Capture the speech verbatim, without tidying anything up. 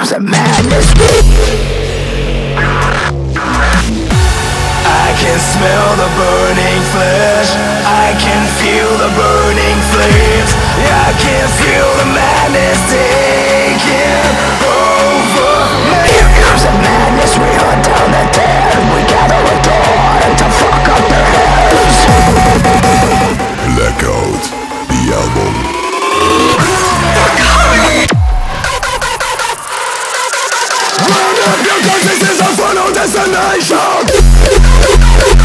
times a madness I can smell the burning flesh, I can feel the burning flames, I can feel the madness taking over me. Here comes the madness, we hunt down the dead, we gather at dawn to fuck up their heads. Blackout, the album. This is a funnel destination.